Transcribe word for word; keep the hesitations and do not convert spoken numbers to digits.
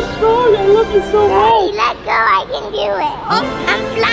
so strong. I love you so much. Hey, let go. I can do it. Oh, I'm flying.